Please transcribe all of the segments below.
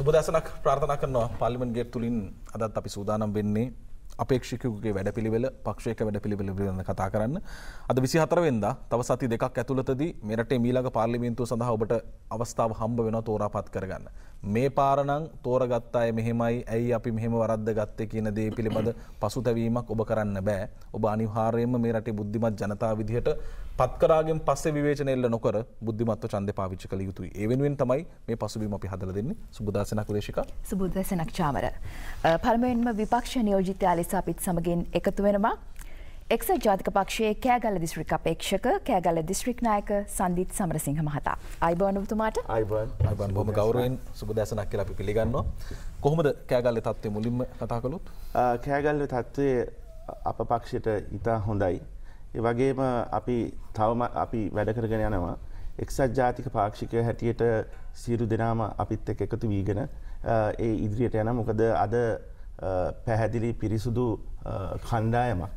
සුබදසනක් ප්‍රාර්ථනා කරනවා පාර්ලිමේන්තු ගේට් තුලින් අදත් අපි සූදානම් වෙන්නේ අපේක්ෂකයෙකුගේ වැඩපිළිවෙල පක්ෂයක වැඩපිළිවෙල පිළිබඳව කතා කරන්න. අද 24 වෙනිදා තව සති දෙකක් ඇතුළතදී මේ රටේ ඊළඟ පාර්ලිමේන්තුව සඳහා ඔබට අවස්ථාව හම්බ වෙනවා තෝරාපත් කරගන්න. මේ පාර නම් තෝරගත්ත අය මෙහෙමයි ඇයි අපි මෙහෙම වරද්ද ගත්තේ කියන දේ පිළිබඳ පසුතැවීමක් ඔබ කරන්න බෑ. ඔබ අනිවාර්යයෙන්ම මේ රටේ බුද්ධිමත් ජනතාව විදිහට පත්කරාගෙන් පස්සේ විවේචන එල්ල නොකර බුද්ධිමත්ව ඡන්දේ පාවිච්චි කළ යුතුයි. ඒ වෙනුවෙන් තමයි මේ පසුබිම අපි හදලා දෙන්නේ. සුබදාසනක් උදේශිකා. සුබදාසනක් චාමර. පාර්ලිමේන්තුව විපක්ෂ නියෝජිත අපිත් සමගින් එකතු වෙනවා එක්සත් ජාතික පක්ෂයේ කෑගල්ල දිස්ත්‍රික් අපේක්ෂක කෑගල්ල දිස්ත්‍රික් නායක සන්දිත් සමරසිංහ මහතා. අයිබෝන් ඔබතුමාට. අයිබෝන් බොහොම ගෞරවයෙන් සුබදැසනක් කියලා අපි පිළිගන්නවා. කොහොමද කෑගල්ලේ තත්ත්වය මුලින්ම කතා කළොත්? කෑගල්ලේ තත්ත්වය අප පක්ෂයට ඉතා හොඳයි. ඒ වගේම අපි තවම අපි වැඩ කරගෙන යනවා. එක්සත් ජාතික පාක්ෂිකය හැටියට සියලු දෙනාම අපිත් එක්ක එකතු වීගෙන ඒ ඉදිරියට යනවා. මොකද අද පැහැදිලි පිරිසුදු කණ්ඩායමක්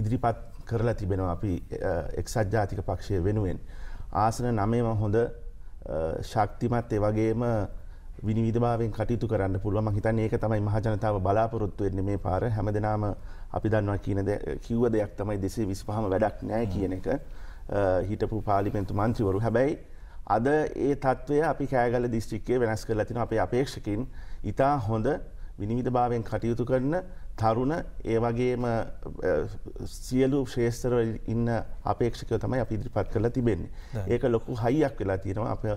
ඉදිරිපත් කරලා තිබෙනවා අපි එක්සත් ජාතික පක්ෂය වෙනුවෙන්. ආසන 9ම හොඳ ශක්තිමත් ඒ වගේම විනිවිදභාවයෙන් කටයුතු කරන්න පුළුවන්. මම හිතන්නේ ඒක තමයි මහ ජනතාව බලාපොරොත්තු වෙන්නේ මේ පාර. හැමදෙනාම අපි දන්නවා කිව්ව දෙයක් තමයි 225ම වැඩක් නැහැ කියන එක හිටපු පාර්ලිමේන්තු මන්ත්‍රීවරු. හැබැයි අද ඒ තත්ත්වය අපි කෑගල්ල දිස්ත්‍රික්කයේ වෙනස් කරලා තිනවා. අපේ අපේක්ෂකයින් ඉතා හොඳ විනිවිදභාවයෙන් කටයුතු කරන තරුණ ඒ වගේම සියලු ශ්‍රේෂ්ඨවල ඉන්න අපේක්ෂකයෝ තමයි අපි ඉදිරිපත් කරලා තිබෙන්නේ. ඒක ලොකු හයියක් වෙලා තියෙනවා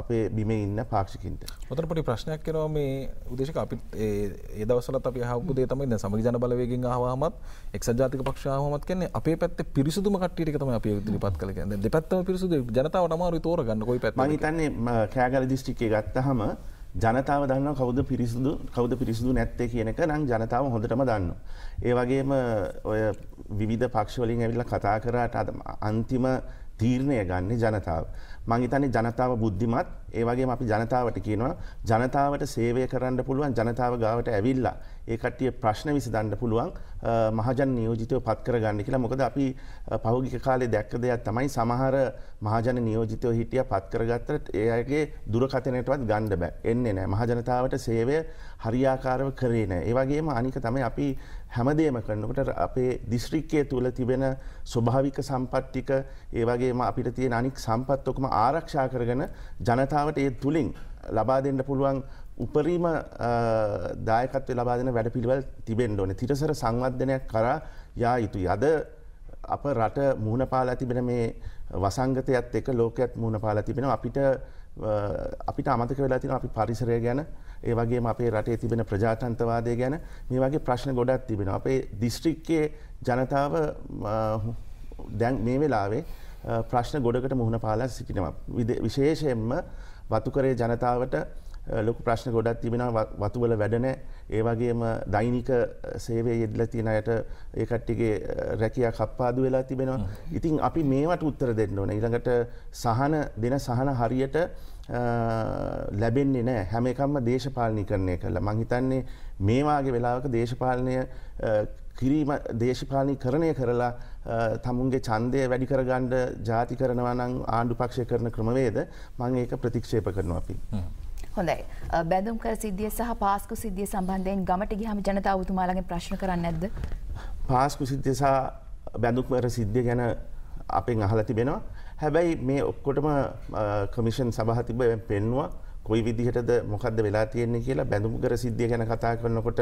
අපේ බිමේ ඉන්න පාක්ෂිකින්ට. ඔතන පොඩි ප්‍රශ්නයක් එනවා මේ උදේශක අපිත් ඒ දවස්වලත් අපි අහපු දේ තමයි දැන් සමගි ජන බලවේගෙන් ආවමත් එක්සත් ජාතික පක්ෂය ආවමත් කියන්නේ අපේ පැත්තේ පිරිසුදුම කට්ටියට තමයි අපි ඉදිරිපත් කළේ. කියන්නේ දෙපැත්තම පිරිසුදු ජනතාවට අමාරුයි තෝරගන්න කොයි පැත්තද. මම හිතන්නේ කෑගල්ල දිස්ත්‍රික්කයේ ගත්තාම ජනතාව දන්නවා කවුද පිරිසිදු නැත්තේ කියන එක නම් ජනතාව හොඳටම දන්නවා. ඒ වගේම ඔය විවිධ පක්ෂ වලින් ඇවිල්ලා කතා කරාට අන්තිම තීරණය ගන්න ජනතාව. මම හිතන්නේ ජනතාව බුද්ධිමත්. ඒ වගේම අපි ජනතාවට කියනවා ජනතාවට සේවය කරන්න පුළුවන් ජනතාව ගාවට ඇවිල්ලා ඒ කට්ටිය ප්‍රශ්න විසඳන්න පුළුවන් මහජන නියෝජිතව පත් කරගන්න කියලා. මොකද අපි පහුගිය කාලේ දැක්ක දෙයක් තමයි සමහර මහජන නියෝජිතව හිටියා පත් කරගත්තට ඒ අයගේ දුරකථනයටවත් ගන්න බෑ. එන්නේ නැහැ. මහජනතාවට සේවය හරියාකාරව කරේ නැහැ. ඒ වගේම අනික තමයි අපි හැමදේම කරනකොට අපේ දිස්ත්‍රික්කයේ තුල තිබෙන ස්වභාවික සම්පත් ටික ඒ වගේම අපිට තියෙන අනික් සම්පත් ඔක්කොම ආරක්ෂා කරගෙන ජනතාවට ඒ තුලින් ලබා දෙන්න පුළුවන් උපරිම දායකත්වය ලබා දෙන වැඩපිළිවෙළ තිබෙන්න ඕනේ. තිරසර සංවර්ධනයක් කරා යා යුතුයි. අද අප රට මුහුණ පාලා තිබෙන මේ වසංගතයත් එක්ක ලෝකයත් මුහුණ පාලා තිබෙනවා. අපිට අමතක වෙලා තියෙනවා අපි පරිසරය ගැන ඒ වගේම අපේ රටේ තිබෙන ප්‍රජාතන්ත්‍රවාදය ගැන මේ වගේ ප්‍රශ්න ගොඩක් තිබෙනවා. අපේ දිස්ත්‍රික්කයේ ජනතාව දැන් මේ වෙලාවේ ප්‍රශ්න ගොඩකට මුහුණ පාලා සිටිනවා. විශේෂයෙන්ම වතුකරයේ ජනතාවට ලොකු ප්‍රශ්න ගොඩක් තිබෙනවා. වතුවල වැඩ නැහැ. ඒ වගේම දෛනික සේවයේ යෙදලා තියෙන අයට ඒ කට්ටියගේ රැකියාව කප්පාදු වෙලා තිබෙනවා. ඉතින් අපි මේවට උත්තර දෙන්න ඕනේ. ඊළඟට සහන හරියට ලැබෙන්නේ නැහැ. හැම එකක්ම දේශපාලනීකරණය කළා. මම හිතන්නේ මේ වාගේ වෙලාවක දේශපාලනීකරණය කරලා තමුන්ගේ ඡන්දය වැඩි කරගන්න ජාති කරනවා නම් ආණ්ඩු පක්ෂය කරන ක්‍රමවේද මම ඒක ප්‍රතික්ෂේප කරනවා අපි. හොඳයි. බැඳුම් කර සිද්ධිය සහ පාස්කු සිද්ධිය සම්බන්ධයෙන් ගමට ගියාම ජනතාව උතුමාලගෙන් ප්‍රශ්න කරන්නේ නැද්ද? පාස්කු සිද්ධිය සහ බැඳුම් කර සිද්ධිය ගැන අපෙන් අහලා තිබෙනවා. හැබැයි මේ ඔක්කොටම කමිෂන් සභාව තිබෙන්නේ පෙන්නවා කොයි විදිහටද මොකද්ද වෙලා තියෙන්නේ කියලා. බැඳුම්කර සිද්ධිය ගැන කතා කරනකොට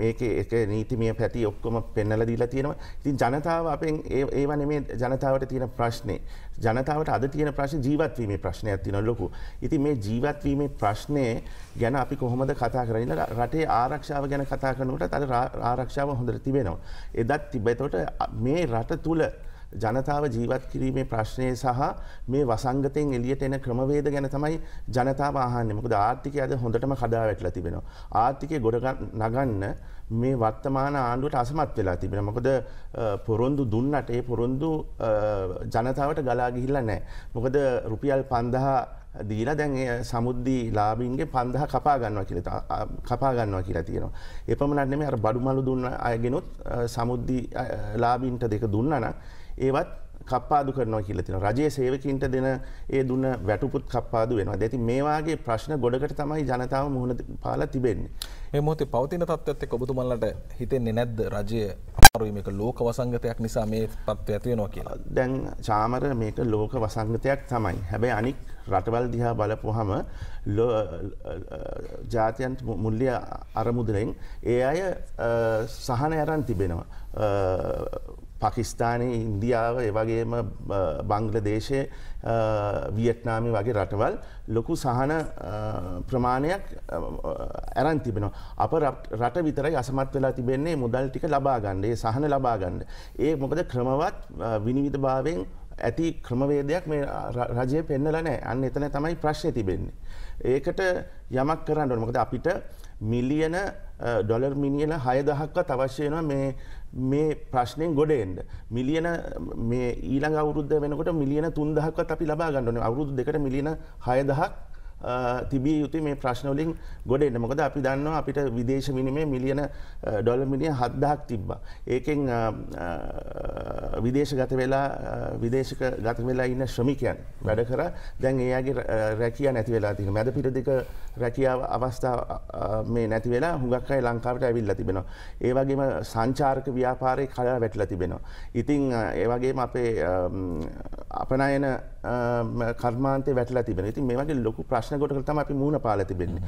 මේකේ එක නීතිමය පැති ඔක්කොම පෙන්වලා දීලා තියෙනවා. ඉතින් ජනතාව අපෙන් ඒව නෙමේ ජනතාවට තියෙන ප්‍රශ්නේ. ජනතාවට අද තියෙන ප්‍රශ්නේ ජීවත් වීමේ ප්‍රශ්නයක් තියෙනවා ලොකු. ඉතින් මේ ජීවත් වීමේ ප්‍රශ්නේ ගැන අපි කොහොමද කතා කරන්නේ? රටේ ආරක්ෂාව ගැන කතා කරනකොටත් අද ආරක්ෂාව හොඳට තිබෙනවා. එදත් තිබෙතොට මේ රට තුල ජනතාව ජීවත් කිරීමේ ප්‍රශ්නය සහ මේ වසංගතයෙන් එළියට එන ක්‍රමවේද ගැන තමයි ජනතාව අහන්නේ. මොකද ආර්ථිකය අද හොඳටම කඩා වැටලා තිබෙනවා. ආර්ථිකය ගොඩ නගන්න මේ වර්තමාන ආණ්ඩුවට අසමත් වෙලා තිබෙනවා. මොකද පොරොන්දු දුන්නට ඒ පොරොන්දු ජනතාවට ගලා ගිහිල්ලා නැහැ. මොකද රුපියල් 5000 දීලා දැන් ඒ සමුද්දී ලාභින්ගේ 5000 කපා ගන්නවා කියලා තියෙනවා. ඒ පමණක් නෙමෙයි අර බඩු මළු දුන්න අයගෙනුත් සමුද්දී ලාභින්ට දෙක දුන්නා නම් ඒවත් කප්පාදු කරනවා කියලා තියෙනවා. රජයේ සේවකීන්ට දෙන ඒ දුන වැටුපුත් කප්පාදු වෙනවා. ඒත් මේ වාගේ ප්‍රශ්න ගොඩකට තමයි ජනතාව මුහුණ පාලා තිබෙන්නේ. මේ මොහොතේ පවතින තත්ත්වයත් එක්ක ඔබතුමන්ලට හිතෙන්නේ නැද්ද රජය අමාරුයි මේක ලෝක වසංගතයක් නිසා මේ තත්ත්වය ඇති වෙනවා කියලා? දැන් චාමර මේක ලෝක වසංගතයක් තමයි. හැබැයි අනික් රටවල් දිහා බලපුවහම ජාත්‍යන්ත මුල්‍ය අරමුදලෙන් ඒ අය සහන අරන් තිබෙනවා. Pakistan, India, වගේම බංග්ලාදේශ, වියට්නාම වගේ රටවල් ලොකු සහන ප්‍රමාණයක් අරන් තිබෙනවා. අප රට විතරයි අසමත් වෙලා තිබෙන්නේ මුදල් ටික ලබා ගන්න, ඒ සහන ලබා ගන්න. ඒ මොකද ක්‍රමවත් විනිවිදභාවයෙන් ඇති ක්‍රමවේදයක් මේ රජය පෙන්නලා නැහැ. අන්න එතන තමයි ප්‍රශ්නේ තිබෙන්නේ. ඒකට යමක් කරන්න ඕනේ. මොකද අපිට මිලියන ඩොලර් මිලියන 6000ක්වත් අවශ්‍ය වෙනවා මේ ප්‍රශ්නෙන් ගොඩ එන්න. මිලියන මේ ඊළඟ අවුරුද්ද වෙනකොට මිලියන 3000ක්වත් අපි ලබා ගන්න ඕනේ. අවුරුදු දෙකට මිලියන 6000ක් තිබිය යුතුයි මේ ප්‍රශ්න වලින් ගොඩ එන්න. මොකද අපි දන්නවා අපිට විදේශ විනිමය මිලියන ඩොලර් මිලියන 7000ක් තිබ්බා. ඒකෙන් විදේශගත වෙලා ඉන්න ශ්‍රමිකයන් වැඩ කරා. දැන් එයාගේ රැකියාව නැති වෙලා තියෙනවා. මැද පිට දෙක රැකියාව අවස්ථා මේ නැති වෙලා හුඟක් අය ලංකාවට ඇවිල්ලා තිබෙනවා. ඒ වගේම සංචාරක ව්‍යාපාරේ කඩා වැටලා තිබෙනවා. ඉතින් ඒ වගේම අපේ අපනයන කර්මාන්තේ වැටලා තිබෙනවා. ඉතින් මේ වගේ ලොකු ප්‍රශ්න කොටකට තමයි අපි මූණ පාලා තිබෙන්නේ.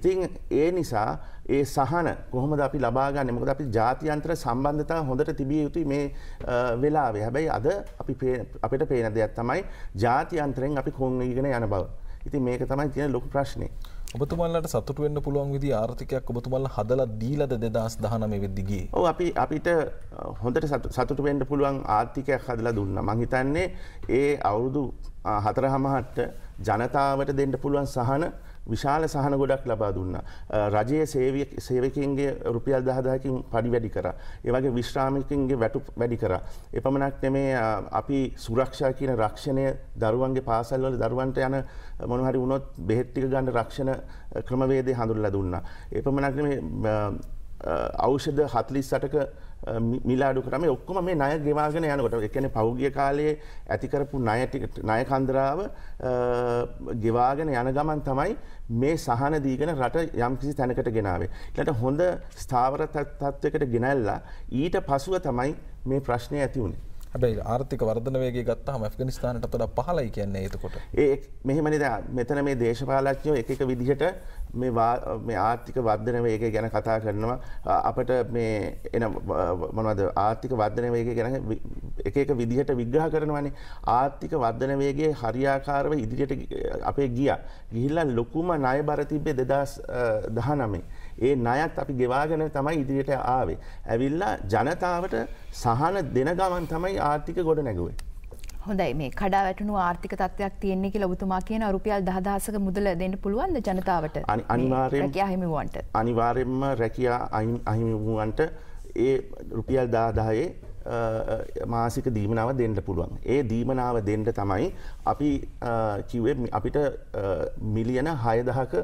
ඉතින් ඒ නිසා ඒ සහන කොහොමද අපි ලබා ගන්නෙ? මොකද අපි ජාත්‍යන්තර සම්බන්ධතා හොඳට තිබිය යුතුයි මේ වෙලාවේ. හැබැයි අද අපිට පේන දෙයක් තමයි ජාත්‍යන්තරෙන් අපි කොන් ඉගෙන යන බව. ඉතින් මේක තමයි තියෙන ලොකු ප්‍රශ්නේ. ඔබතුමන්ලට සතුට වෙන්න පුළුවන් විදිහ ආර්ථිකයක් ඔබතුමන්ලා හදලා දීලාද 2019 වෙද්දි ගියේ? ඔව් අපිට හොඳට සතුට වෙන්න පුළුවන් ආර්ථිකයක් හදලා දුන්නා. මං හිතන්නේ ඒ අවුරුදු 4.5ට ජනතාවට දෙන්න පුළුවන් සහන විශාල සහන ගොඩක් ලබා දුන්නා. රජයේ සේවකයන්ගේ රුපියල් 10000කින් පඩි වැඩි කරා. ඒ වගේ විශ්‍රාමිකයන්ගේ වැටුප් වැඩි කරා. එපමණක් නෙමේ අපි සුරක්ෂා කියන රක්ෂණය දරුවන්ගේ පාසල්වල දරුවන්ට යන මොන හරි වුණොත් බෙහෙත් ටික ගන්න රක්ෂණ ක්‍රමවේදය හඳුන්ලා දුන්නා. එපමණක් නෙමේ ඖෂධ 48ක මිලාඩු කරා. මේ ඔක්කොම මේ ණය ගෙවාගෙන යනකොට ඒ කියන්නේ පෞගිය කාලයේ ඇති කරපු ණය කන්දරාව ගෙවාගෙන යන ගමන් තමයි මේ සහන දීගෙන රට යම්කිසි තැනකට ගෙනාවේ. ඊළඟට හොඳ ස්ථාවර තත්ත්වයකට ගෙනල්ලා ඊට පසුව තමයි මේ ප්‍රශ්නේ ඇති වුනේ. හැබැයි ආර්ථික වර්ධන වේගය ගත්තාම ඇෆ්ගනිස්තානට වඩා පහළයි කියන්නේ එතකොට. මෙහෙමනේ දැන් මෙතන මේ දේශපාලඥයෝ එක විදිහට මේ ආර්ථික වර්ධන වේගය ගැන කතා කරනවා. අපිට මේ එන මොනවද ආර්ථික වර්ධන වේගය ගැන එක විදිහට විග්‍රහ කරනවානේ. ආර්ථික වර්ධන වේගයේ හරියාකාරව ඉදිරියට අපේ ගිහිල්ලා ලොකුම ණය බර තිබ්බේ 2019. ඒ ණයත් අපි ගෙවාගෙන තමයි ඉදිරියට ආවේ. ඇවිල්ලා ජනතාවට සහන දෙන ගමන් තමයි ආර්ථික ගොඩ නැගුවේ. හොඳයි, මේ කඩා වැටුණු ආර්ථික තත්ත්වයක් තියෙන්නේ කියලා ඔබතුමා කියන රුපියල් 10000ක මුදල දෙන්න පුළුවන්ද ජනතාවට? අනිවාර්යයෙන්ම රැකියා අහිමිවන්ට ඒ රුපියල් 10000 මාසික දීමනාව දෙන්න පුළුවන්. ඒ දීමනාව දෙන්න තමයි අපි කිව්වේ අපිට මිලියන 6000ක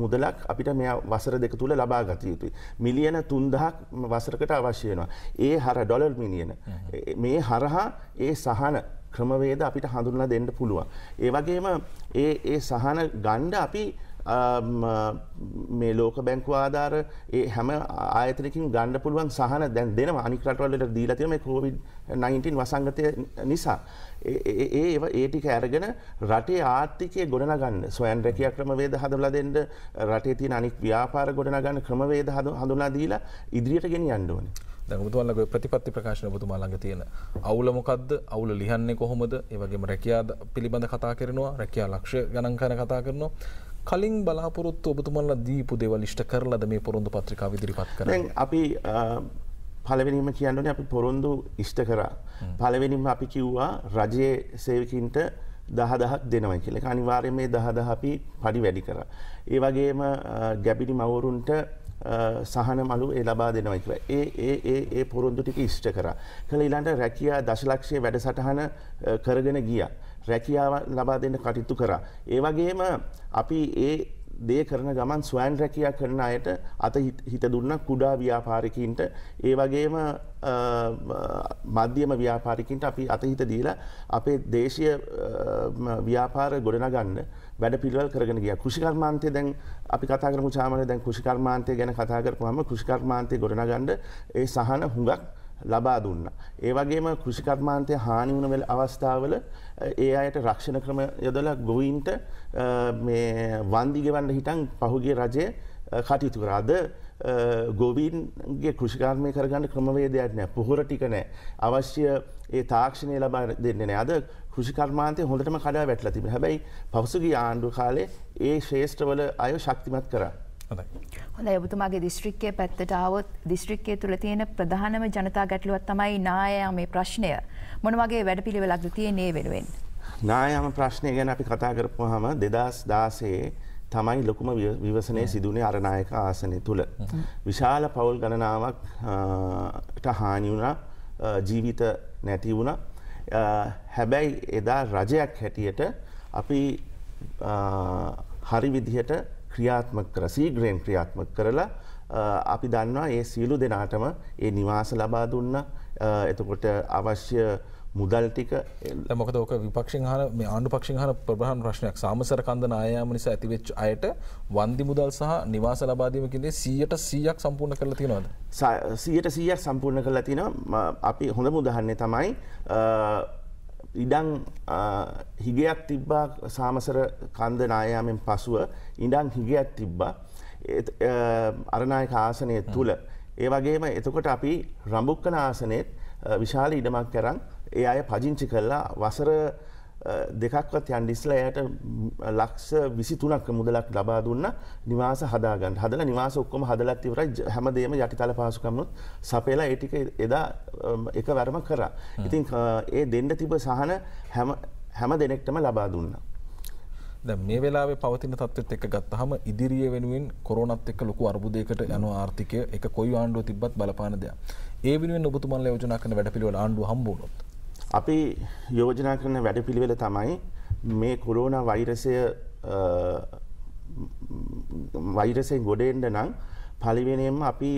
මුදලක් අපිට මේ වසර දෙක තුල ලබා ගත යුතුයි. මිලියන 3000ක් වසරකට අවශ්‍ය වෙනවා. ඒ හර ඩොලර් මිලියන මේ හරහා ඒ සහන ක්‍රමවේද අපිට හඳුන්ලා දෙන්න පුළුවන්. ඒ වගේම ඒ සහන ගණ්ඩ අපි මේ ලෝක බැංකුව ආධාර ඒ හැම ආයතනකින් ගන්න පුළුවන් සහන දැන් දෙනවා. අනික් රටවල් වලට දීලා තියෙන මේ COVID-19 වසංගතය නිසා ඒ ටික අරගෙන රටේ ආර්ථිකය ගොඩනගන්න සොයන් රැකියා ක්‍රමවේද හදලා දෙන්න, රටේ තියෙන අනික් ව්‍යාපාර ගොඩනගන්න ක්‍රමවේද හඳුනා දීලා ඉදිරියට ගෙනියන්න ඕනේ. දැන් ඔබතුමාලගේ ප්‍රතිපත්ති ප්‍රකාශන ඔබතුමා ළඟ තියෙන අවුල මොකද්ද? අවුල ලියන්නේ කොහොමද? ඒ වගේම රැකියා පිළිබඳ කතා කරනවා, රැකියා ලක්ෂ්‍ය ගණන් කරන කතා කරනවා. කලින් බලාපොරොත්තු ඔබතුමාලා දීපු දේවල් ඉෂ්ට කරලාද මේ පොරොන්දු පත්‍රිකාව ඉදිරිපත් කරන්නේ? දැන් අපි පළවෙනිම කියන්න ඕනේ අපි පොරොන්දු ඉෂ්ට කරා. පළවෙනිම අපි කිව්වා රජයේ සේවකීන්ට 10000ක් දෙනවා කියලා. ඒක අනිවාර්යයෙන් මේ 10000 අපි පඩි වැඩි කරා. ඒ වගේම ගැබිනි මවුරුන්ට සහන මළු ලබා දෙනවා කියලා. ඒ පොරොන්දු ටික ඉෂ්ට කරා. ඊළඟට රැකියා දශලක්ෂයේ වැඩසටහන කරගෙන ගියා. රැකියාව ලබා දෙන්න කටයුතු කරා. ඒ වගේම අපි ඒ දේ කරන ගමන් ස්වයන් රැකියා කරන අයට අත හිත දුන්නා කුඩා ව්‍යාපාරිකයින්ට ඒ වගේම මධ්‍යම ව්‍යාපාරිකයින්ට අපි අත හිත දීලා අපේ දේශීය ව්‍යාපාර ගොඩනගන්න වැඩ පිළිවෙල කරගෙන ගියා. කෘෂි කර්මාන්තය දැන් අපි කතා කරමු සාමාන්‍යයෙන් දැන් කෘෂි කර්මාන්තය ගැන කතා කරපුවාම කෘෂි කර්මාන්තය ගොඩනගන්න ඒ සහන හුඟක් ලබා දුන්නා. ඒ වගේම කෘෂි කර්මාන්තය හානි වුණ වෙල අවස්ථාවල ඒ අයට රක්ෂණ ක්‍රම යොදලා ගොවීන්ට මේ වන්දි ගෙවන්න හිටන් පහුගිය රජයේ කටයුතු කරා. අද ගොවීන්ගේ කෘෂිකාර්මය කරගන්න ක්‍රමවේදයක් නැහැ. පොහොර ටික නැහැ. අවශ්‍ය ඒ තාක්ෂණය ලබා දෙන්නේ නැහැ. අද කෘෂි කර්මාන්තය හොඳටම කඩා වැටලා තිබෙනවා. හැබැයි පසුගිය ආණ්ඩුව කාලේ ඒ ශේෂ්ඨවල අය ශක්තිමත් කරා. හොඳයි ඔබතුමාගේ දිස්ත්‍රික්කයේ පැත්තට આવොත් දිස්ත්‍රික්කයේ තුල තියෙන ප්‍රධානම ජනතා ගැටලුවක් තමයි නායයාමේ ප්‍රශ්නය. මොන වගේ වැඩපිළිවෙලක්ද තියෙන්නේ වෙනුවෙන්? නායයාම ප්‍රශ්නය ගැන අපි කතා කරපුවාම 2016 තමයි ලොකුම විවසනය සිදුනේ අරනායක ආසනය තුල. විශාල පවුල් ගණනාවක්ට හානි වුණා, ජීවිත නැති වුණා. හැබැයි එදා රජයක් හැටියට අපි හරි විදිහට ක්‍රියාත්මක කර සීග්‍රයෙන් ක්‍රියාත්මක කරලා අපි දන්නවා ඒ සියලු දෙනාටම ඒ නිවාස ලබා දුන්නා. එතකොට අවශ්‍ය මුදල් ටික මොකද ඕක විපක්ෂයෙන් අහන මේ ආණ්ඩු පක්ෂයෙන් අහන ප්‍රධාන ප්‍රශ්නයක්. සාමසර කන්ද නායයාම නිසා ඇතිවෙච්ච අයට වන්දි මුදල් සහ නිවාස ලබා දීම කියන්නේ 100% සම්පූර්ණ කරලා තියෙනවද? 100% සම්පූර්ණ කරලා තිනවා. අපි හොඳම උදාහරණේ තමයි ඉඩම් හිගයක් තිබ්බා සාමසර කන්ද නායයාමෙන් පසුව ඉඩම් හිගයක් තිබ්බා අරනායක ආසනය තුල. ඒ වගේම එතකොට අපි රඹුක්කන ආසනයේත් විශාල ඉඩමක් කරන් ඒ අය පදිංචි කළා. වසර දෙකක්වත් යන්න ඉස්සලා එයාට ලක්ෂ 23ක මුදලක් ලබා දුන්නා නිවාස හදාගන්න. හදලා නිවාස ඔක්කොම හදලත් ඉවරයි හැමදේම යටිතල පහසුකම්නුත් සපයලා ඒ ටික එදා එකවරම කරා. ඉතින් ඒ දෙන්න තිබ්බ සහන හැම දෙනෙක්ටම ලබා දුන්නා. දැන් මේ වෙලාවේ පවතින තත්ත්වෙත් එක්ක ගත්තාම ඉදිරිය වෙනුවෙන් කොරෝනාත් එක්ක ලොකු අර්බුදයකට යන ආර්ථිකය එක කොයි ආණ්ඩුව තිබ්බත් බලපාන දෙයක්. ඒ වෙනුවෙන් ඔබතුමන්ලා යෝජනා කරන වැඩපිළිවෙල ආණ්ඩුව හම්බ වුණොත් අපි යෝජනා කරන වැඩපිළිවෙල තමයි මේ කොරෝනා වෛරසයෙන් ගොඩ එන්න නම් පළවෙනියෙන්ම අපි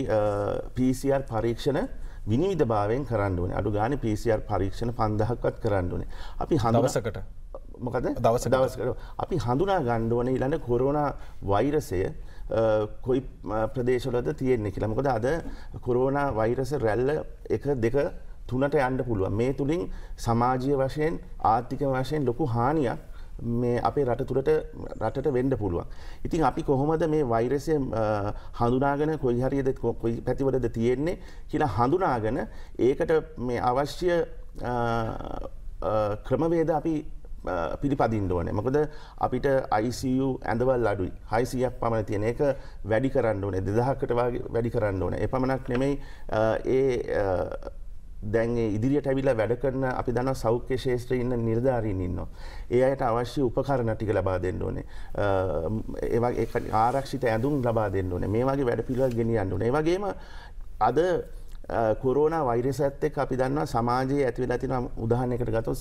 PCR පරීක්ෂණ විනිවිදභාවයෙන් කරන්න ඕනේ. අඩු ගානේ PCR පරීක්ෂණ 5000ක්වත් කරන්න ඕනේ. අපි දවසකට මොකද දවසකට අපි හඳුනා ගන්න ඕනේ ඊළඟ කොරෝනා වෛරසය කොයි ප්‍රදේශවලද තියෙන්නේ කියලා. මොකද අද කොරෝනා වෛරස රැල්ල 1, 2, 3ට යන්න පුළුවන්. මේ තුලින් සමාජීය වශයෙන් ආර්ථික වශයෙන් ලොකු හානියක් මේ අපේ රටට වෙන්න පුළුවන්. ඉතින් අපි කොහොමද මේ වෛරසය හඳුනාගෙන කොයි හරියද කොයි පැතිවලද තියෙන්නේ කියලා හඳුනාගෙන ඒකට මේ අවශ්‍ය ක්‍රමවේද අපි පිළිපදින්න ඕනේ. මොකද අපිට ICU ඇඳවල් අඩුයි. 600ක් පමණ තියෙන එක වැඩි කරන්න ඕනේ. 2000කට වගේ වැඩි කරන්න ඕනේ. ඒ පමණක් නෙමෙයි ඒ දැන් ඉදිරියට ඇවිල්ලා වැඩ කරන අපි දන්නවා සෞඛ්‍ය ශාස්ත්‍රයේ ඉන්න නිලධාරීන් ඉන්නවා. ඒ අයට අවශ්‍ය උපකරණ ටික ලබා දෙන්න ඕනේ. ඒ වගේ ආරක්ෂිත ඇඳුම් ලබා දෙන්න ඕනේ. මේ වගේ වැඩ පිළිවෙල ගෙනියන්න ඕනේ. ඒ වගේම අද කොරෝනා වෛරසයත් එක්ක අපි දන්නවා සමාජයේ ඇති වෙලා තියෙන උදාහරණයකට ගත්තොත්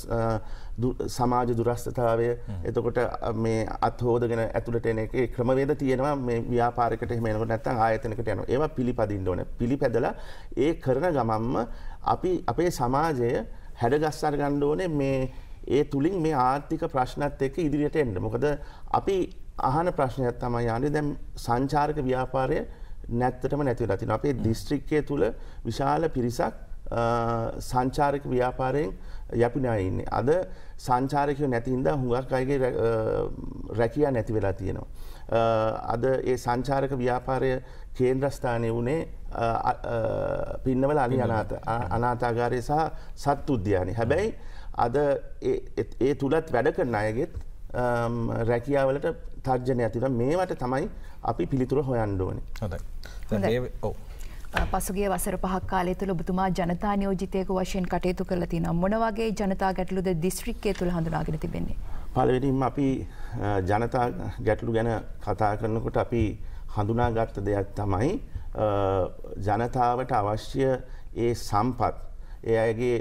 සමාජ දුරස්ථතාවය එතකොට මේ අත්හොදගෙන ඇතුළට එන එකේ ක්‍රමවේද තියෙනවා. මේ ව්‍යාපාරයකට එහෙම එනකොට නැත්නම් ආයතනයකට යනවා. ඒවා පිළිපදින්න ඕනේ. පිළිපැදලා ඒ කරන ගමන්ම අපි අපේ සමාජය හැඩගස්සා ගන්න ඕනේ. මේ ඒ තුලින් මේ ආර්ථික ප්‍රශ්නත් එක්ක ඉදිරියට එන්න. මොකද අපි අහන ප්‍රශ්නයක් තමයි යන්නේ දැන් සංචාරක ව්‍යාපාරය නැත්තටම නැති වෙලා තිනවා. අපේ දිස්ත්‍රික්කයේ තුල විශාල පිරිසක් සංචාරක ව්‍යාපාරයෙන් යපිනා ඉන්නේ. අද සංචාරකයෝ නැති හින්දා හුඟක් අයගේ රැකියාව නැති වෙලා තියෙනවා. අද ඒ සංචාරක ව්‍යාපාරය කේන්ද්‍රස්ථානයේ උනේ පින්නවල අලි අනාථාගාරය සහ සත් උද්‍යානය. හැබැයි අද ඒ තුලත් වැඩ කරන අයගෙත් රැකියාවලට තර්ජනයක් තියෙනවා. මේවට තමයි අපි පිළිතුර හොයන්න ඕනේ. හොඳයි. පසුගිය වසර 5ක් කාලය තුළ ඔබතුමා ජනතා නියෝජිතයෙකු වශයෙන් කටයුතු කරලා තිනවා. මොන වගේ ජනතා ගැටලුද දිස්ත්‍රික්කය තුළ හඳුනාගෙන තිබෙන්නේ? පළවෙනිම අපි ජනතා ගැටලු ගැන කතා කරනකොට අපි හඳුනාගත්ත දෙයක් තමයි ජනතාවට අවශ්‍ය ඒ සම්පත්, ඒ අයගේ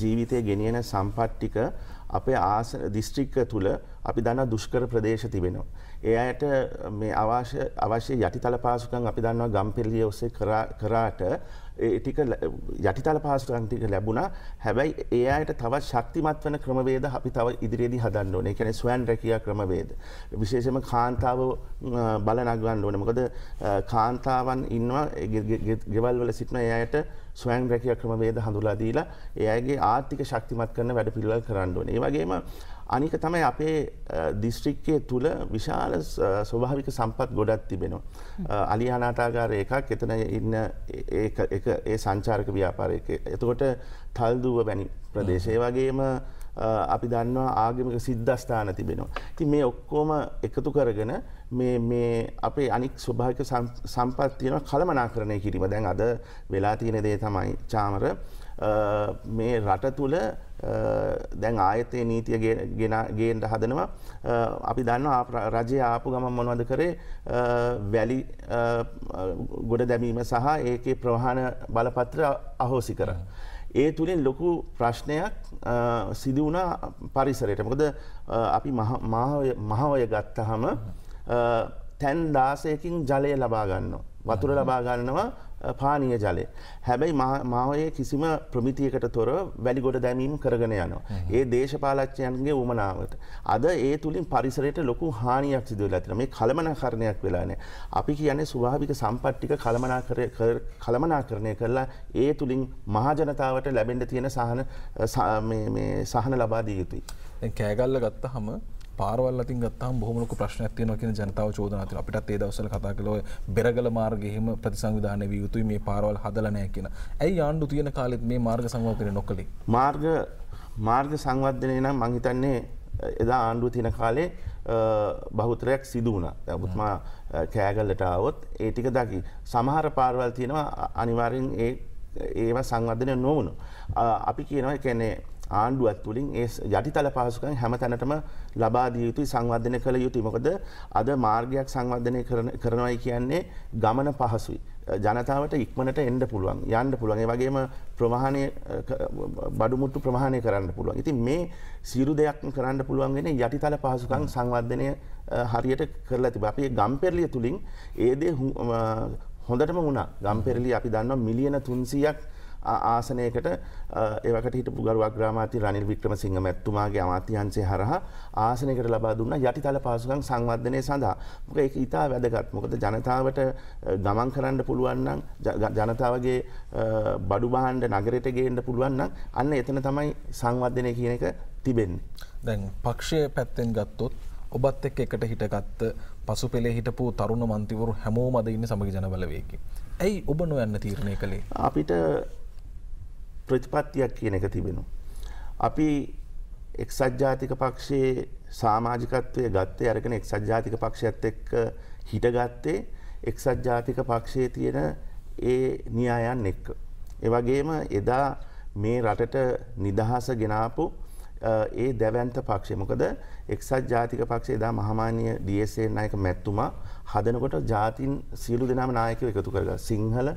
ජීවිතය ගෙනියන සම්පත් ටික අපේ ආසන දිස්ත්‍රික්ක තුළ අපි දන්නවා දුෂ්කර ප්‍රදේශ තිබෙනවා. ඒ අයට මේ අවශ්‍ය යටිතල පාසුකම් අපි දන්නවා ගම්පෙරළිය ඔස්සේ කරාට ඒ ටික යටිතල පාසුකම් ටික ලැබුණා. හැබැයි ඒ අයට තවත් ශක්තිමත් වෙන ක්‍රමවේද අපි තව ඉදිරියේදී හදන්න ඕනේ. ඒ කියන්නේ ස්වයං රැකියා ක්‍රමවේද. විශේෂයෙන්ම කාන්තාව බල නගවන්න ඕනේ. මොකද කාන්තාවන් ඉන්නවා ගෙවල් වල සිටින ඒ අයට ස්වයං රැකියා ක්‍රමවේද හඳුලා දීලා ඒ අයගේ ආර්ථික ශක්තිමත් කරන වැඩපිළිවෙළ කරන්න ඕනේ. ඒ වගේම අනික තමයි අපේ දිස්ත්‍රික්කයේ තුල විශාල ස්වභාවික සම්පත් ගොඩක් තිබෙනවා. අලි අනාථාගාරය එකක්, එතන ඉන්න ඒ සංචාරක ව්‍යාපාරයේ. එතකොට තල්දුව වැනි ප්‍රදේශ. ඒ වගේම අපි දන්නවා ආගමික සිද්ධාස්ථාන තිබෙනවා. ඉතින් මේ ඔක්කොම එකතු කරගෙන මේ අපේ අනික් ස්වභාවික සම්පත් තියෙනවා කළමනාකරණය කිරීම. දැන් අද වෙලා තියෙන දේ තමයි චාමර මේ රට තුල දැන් ආයතන නීතිය ගේන්න හදනවා. අපි දන්නවා රජය ආපු ගමන් මොනවද කරේ? වැලි ගොඩ දැමීම සහ ඒකේ ප්‍රවාහන බලපත්‍ර අහෝසි කරා. ඒ තුලින් ලොකු ප්‍රශ්නයක් සිදු වුණා පරිසරයට. මොකද අපි මහවය ගත්තාම තැන් 16කින් ජලය ලබා ගන්නවා. වතුර ලබා ගන්නවා පානීය ජලය. හැබැයි මාවයේ කිසිම ප්‍රමිතියකට තොරව වැලි ගොඩ දැමීම් කරගෙන යනවා. ඒ දේශපාලඥයන්ගේ උමනාවට. අද ඒ තුලින් පරිසරයට ලොකු හානියක් සිදු වෙලා තියෙනවා. මේ කළමනාකරණයක් වෙලා නැහැ. අපි කියන්නේ ස්වභාවික සම්පත් ටික කළමනාකරණය කරලා ඒ තුලින් මහ ජනතාවට ලැබෙන්න තියෙන සහන ලබා දිය යුතුයි. දැන් කෑගල්ල ගත්තාම පාරවල් අතින් ගත්තාම බොහොම ලොකු ප්‍රශ්නයක් තියෙනවා කියන ජනතාව චෝදනා තියෙනවා. අපිටත් ඒ දවස්වල කතා කළා බෙරගල මාර්ගය එහෙම ප්‍රතිසංවිධානය විය යුතුයි, මේ පාරවල් හදලා නැහැ කියන. ඇයි ආණ්ඩු තියෙන කාලෙත් මේ මාර්ග සංවර්ධනය නොකළේ? මාර්ග සංවර්ධනය නම් මම හිතන්නේ එදා ආණ්ඩුව තියෙන කාලේ බහුතරයක් සිදු වුණා. දැන් ඔබතුමා කෑගල්ලට ආවොත් ඒ ටික දකි. සමහර පාරවල් තියෙනවා අනිවාර්යෙන් ඒවා සංවර්ධනය නොවුණු. අපි කියනවා ඒ කියන්නේ ආණ්ඩුවත් තුළින් ඒ යටිතල පහසුකම් හැම තැනටම ලබා දිය යුතුයි, සංවර්ධනය කළ යුතුයි. මොකද අද මාර්ගයක් සංවර්ධනය කරනවායි කියන්නේ ගමන පහසුයි. ජනතාවට ඉක්මනට එන්න පුළුවන්, යන්න පුළුවන්. ඒ වගේම ප්‍රවාහනය බඩුමුට්ටු ප්‍රවාහනය කරන්න පුළුවන්. ඉතින් මේ සියලු දෙයක් කරන්න පුළුවන් වෙන්නේ යටිතල පහසුකම් සංවර්ධනය හරියට කරලා තිබා. අපි ගම්පෙරළිය තුළින් ඒ දේ හොඳටම වුණා. ගම්පෙරළිය අපි දන්නවා මිලියන 300ක් ආසනයකට ඒවකට හිටපු ගරු අග්‍රාමාත්‍ය රනිල් වික්‍රමසිංහ මැතිතුමාගේ අමාත්‍යාංශය හරහා ආසනයකට ලබා දුන්නා යටිතල පහසුකම් සංවර්ධනය සඳහා. මොකද ඒක ඉතා වැදගත්. මොකද ජනතාවට ගමන් කරන්න පුළුවන් නම්, ජනතාවගේ බඩු භාණ්ඩ නගරයට ගේන්න පුළුවන් නම් අන්න එතන තමයි සංවර්ධනය කියන එක තිබෙන්නේ. දැන් පක්ෂයේ පැත්තෙන් ගත්තොත් ඔබත් එක්ක එකට හිටගත්ත පසුපෙළේ හිටපු තරුණ මන්ත්‍රීවරු හැමෝම අද ඉන්නේ සමගි ජනබලවේගයේ. ඇයි ඔබ නොයන්න තීරණය කළේ? අපිට ප්‍රතිපත්තියක් කියන එක තිබෙනවා. අපි එක්සත් ජාතික පක්ෂයේ සමාජිකත්වයේ ගත්තේ අරගෙන එක්සත් ජාතික පක්ෂයත් එක්ක හිටගත්තේ එක්සත් ජාතික පක්ෂයේ තියෙන ඒ න්‍යායන් එක්ක. ඒ වගේම එදා මේ රටට නිදහස ගෙනාපු ඒ දැවැන්ත පක්ෂය. මොකද එක්සත් ජාතික පක්ෂය එදා මහාමාන්‍ය DSA නායක මැතිතුමා හදනකොට ජාතින් සියලු දෙනාම නායකයෝ එකතු කරගා. Sinhala,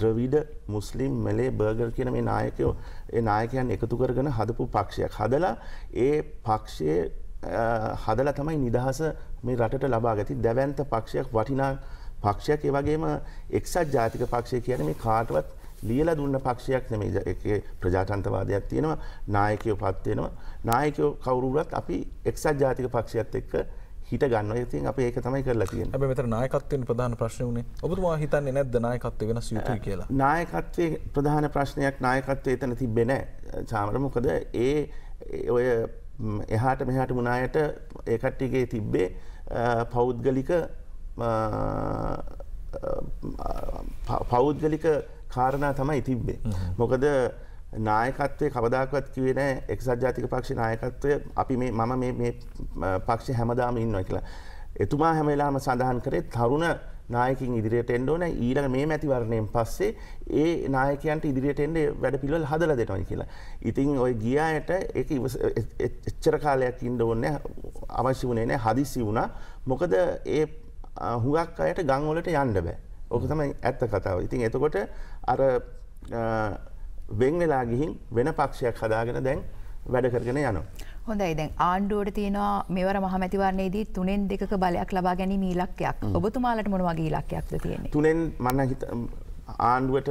Dravida, Muslim, Malay, Burgher කියන මේ නායකයෝ ඒ නායකයන් එකතු කරගෙන හදපු පක්ෂයක්. හදලා ඒ පක්ෂයේ හදලා තමයි නිදහස මේ රටට ලබා ගත්තේ. දැවැන්ත පක්ෂයක්, වටිනා පක්ෂයක්. ඒ වගේම එක්සත් ජාතික පක්ෂය කියන්නේ මේ කාටවත් ලියලා දුන්න පක්ෂයක් නෙමෙයි. ඒකේ ප්‍රජාතන්ත්‍රවාදයක් තියෙනවා, නායකයෝ පත් වෙනවා. නායකයෝ කවුරුවත් අපි එක්සත් ජාතික පක්ෂයත් එක්ක හිට ගන්නවා. ඉතින් අපි ඒක තමයි කරලා තියෙන්නේ. හැබැයි මෙතන නායකත්වයෙන් ප්‍රධාන ප්‍රශ්නේ උනේ. ඔබතුමා හිතන්නේ නැද්ද නායකත්වය වෙනස් යුතුයි කියලා? නායකත්වයේ ප්‍රධාන ප්‍රශ්නයක් නායකත්වය එතන තිබ්බේ නැහැ චාමර. මොකද ඒ ඔය එහාට මෙහාට මුණායට ඒ කට්ටියගේ තිබ්බේ පෞද්ගලික කාරණා තමයි තිබ්බේ. මොකද නායකත්වයේ කවදාකවත් කිව්වේ නැහැ එක්සත් ජාතික පක්ෂේ නායකත්වය අපි මේ මම මේ පක්ෂේ හැමදාම ඉන්නවා කියලා. එතුමා හැම වෙලාවම සඳහන් කරේ තරුණ නායකින් ඉදිරියට එන්න ඕනේ, ඊළඟ මේ මැතිවරණයෙන් පස්සේ ඒ නායකයන්ට ඉදිරියට එන්න වැඩපිළිවෙල හදලා දෙනවා කියලා. ඉතින් ඔය ගියායට ඒක එච්චර කාලයක් ඉන්න ඕනේ අවශ්‍ය වුණේ නැහැ, හදිසි වුණා. මොකද ඒ හුඟක් අයට ගම් වලට යන්න බෑ. ඕක තමයි ඇත්ත කතාව. ඉතින් එතකොට අර වෙන් වෙලා ගිහින් වෙන පක්ෂයක් හදාගෙන දැන් වැඩ කරගෙන යනවා. හොඳයි දැන් ආණ්ඩුවට තියෙනවා මෙවර මහමැතිවරණයේදී 3-2ක බලයක් ලබා ගැනීම ඉලක්කයක්. ඔබතුමාලට මොන වගේ ඉලක්කයක්ද තියෙන්නේ? 3න් මම ආණ්ඩුවට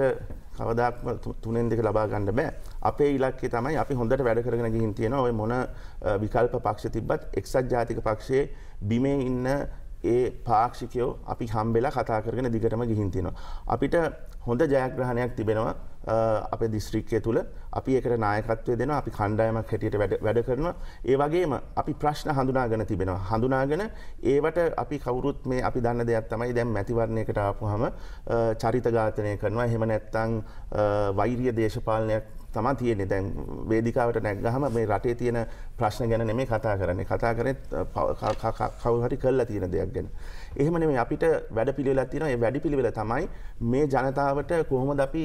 කවදාක්ම 3-2 ලබා ගන්න බෑ. අපේ ඉලක්කය තමයි අපි හොඳට වැඩ කරගෙන ගිහින් තියෙනවා. ඔය මොන විකල්ප පක්ෂ තිබ්බත් එක්සත් ජාතික පක්ෂයේ බිමේ ඉන්න ඒ පාක්ෂිකයෝ අපි හම්බෙලා කතා කරගෙන දිගටම ගිහින් තියෙනවා. අපිට හොඳ ජයග්‍රහණයක් තිබෙනවා. Apa distriknya tulen, api ekor naik hatu itu dena, api khandai mak hati itu beda karena, eva game api prasna handunagan itu bena, handunagan, eva ter api kaurut me api dana deyat tamai dem metiwar ne kita apu hama cari tegat ne karena hemanat tang wairiya deshapal ne tamat iya ne dem bedika itu ne gahama me rate itu ne prasna gana ne me kata karena kau hari kelat itu ne deyak gana. එහෙමනේ මේ අපිට වැඩ පිළිවෙලක් තියෙනවා. ඒ වැඩ පිළිවෙල තමයි මේ ජනතාවට කොහොමද අපි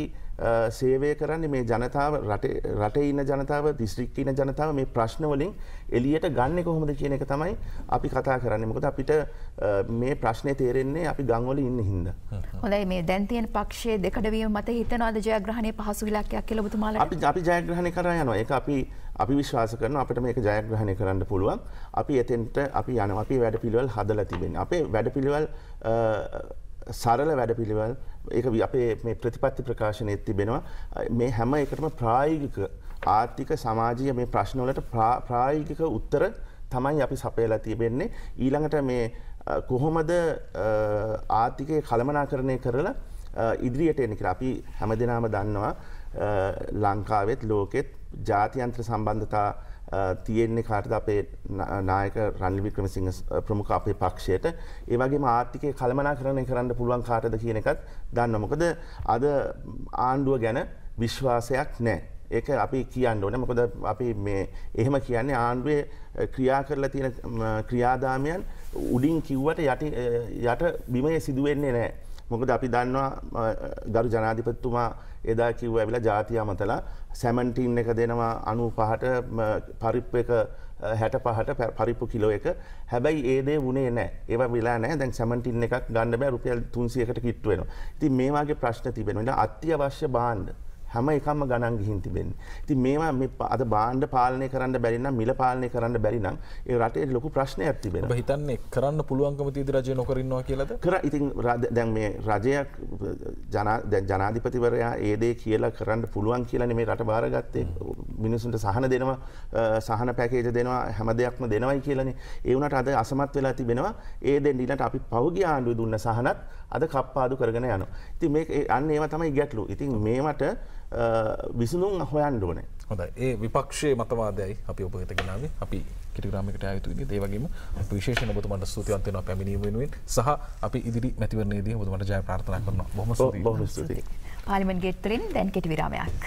සේවය කරන්නේ මේ ජනතාව රටේ ඉන්න ජනතාව දිස්ත්‍රික්කේ ඉන්න ජනතාව මේ ප්‍රශ්න වලින් එළියට ගන්නේ කොහොමද කියන එක තමයි අපි කතා කරන්නේ. මොකද අපිට මේ ප්‍රශ්නේ තේරෙන්නේ අපි ගම්වල ඉන්න හින්දා. හොඳයි මේ දැන් තියෙන පක්ෂයේ දෙකඩ වීම මත හිතනවාද ජයග්‍රහණයේ පහසු ඉලක්කයක් කියලා ඔබතුමාලා? අපි ජයග්‍රහණය කරා යනවා. ඒක අපි විශ්වාස කරනවා අපිට මේක ජයග්‍රහණය කරන්න පුළුවන්. අපි එතෙන්ට අපි යනවා. අපි වැඩ පිළිවෙල හදලා තිබෙනවා. අපේ වැඩ පිළිවෙල සරල වැඩ පිළිවෙල. ඒක අපේ මේ ප්‍රතිපත්ති ප්‍රකාශනයේ තිබෙනවා. මේ හැම එකටම ප්‍රායෝගික ආර්ථික සමාජීය මේ ප්‍රශ්න වලට ප්‍රායෝගික උත්තර තමයි අපි සපයලා තිබෙන්නේ. ඊළඟට මේ කොහොමද ආර්ථිකය කළමනාකරණය කරලා ඉදිරියට එන්නේ කියලා අපි හැමදෙනාම දන්නවා. ලංකාවෙත් ලෝකෙත් ජාත්‍යන්තර සම්බන්ධතා තියෙන්නේ කාටද අපේ නායක රනිල් වික්‍රමසිංහ ප්‍රමුඛ අපේ පක්ෂයට ඒ වගේම ආර්ථිකය කළමනාකරණය කරන්න පුළුවන් කාටද කියන එකත් දන්නවා. මොකද අද ආණ්ඩුව ගැන විශ්වාසයක් නැහැ. ඒක අපි කියන්න ඕනේ. මොකද අපි මේ එහෙම කියන්නේ ආණ්ඩුවේ ක්‍රියා කරලා තියෙන ක්‍රියාදාමයන් උඩින් කිව්වට යට බිමේ සිදු වෙන්නේ නැහැ. මොකද අපි දන්නවා ගරු ජනාධිපතිතුමා එදා කිව්ව ඇවිල්ලා ජාතිය අමතලා සැමන් ටින් එක දෙනවා 95ට පරිප්පු එක 65ට පරිප්පු කිලෝ එක. හැබැයි ඒ දේ වුණේ නැහැ. ඒවා වෙලා නැහැ. දැන් සැමන් ටින් එකක් ගන්න බෑ රුපියල් 300කට කිට්ටු වෙනවා. ඉතින් මේ වාගේ ප්‍රශ්න තිබෙනවා. ඉතින් අත්‍යවශ්‍ය භාණ්ඩ හැම එකක්ම ගණන් ගිහින් තිබෙන්නේ. ඉතින් මේවා මේ අද භාණ්ඩ පාලනය කරන්න බැරි නම් මිල පාලනය කරන්න බැරි නම් ඒ රටේ ලොකු ප්‍රශ්නයක් තිබෙනවා. ඔබ හිතන්නේ කරන්න පුළුවන්කම තියද රජය නොකර ඉන්නවා කියලාද? ඉතින් දැන් මේ රජයක් ජනාධිපතිවරයා ඒ දේ කියලා කරන්න පුළුවන් කියලානේ මේ රට බාරගත්තේ. මිනිසුන්ට සහන දෙනවා, සහන පැකේජ් දෙනවා, හැම දෙයක්ම දෙනවයි කියලානේ. ඒ වුණාට අද අසමත් වෙලා තිබෙනවා. ඒ දෙන්න ඊළඟට අපි පහුගිය ආණ්ඩුවේ දුන්න සහනත් අද කප්පාදු කරගෙන යනවා. ඉතින් මේක අන්න ඒවා තමයි ගැටලු. ඉතින් මේවට විසඳුම් හොයන්න ඕනේ. හොඳයි. ඒ විපක්ෂයේ මතවාදයයි අපි ඔබ වෙත ගෙනාවේ. අපි කිරිග්‍රාම එකට ආයුතු විදිහට ඒ වගේම විශේෂයෙන් ඔබතුමාට ස්තුතිවන්ත වෙනවා පැමිණීම වෙනුවෙන් සහ අපි ඉදිරි මැතිවරණයේදී ඔබතුමාට ජය ප්‍රාර්ථනා කරනවා. බොහොම ස්තුතියි. පාර්ලිමේන්තු ගේට් 3න් දැන් කෙටි විරාමයක්.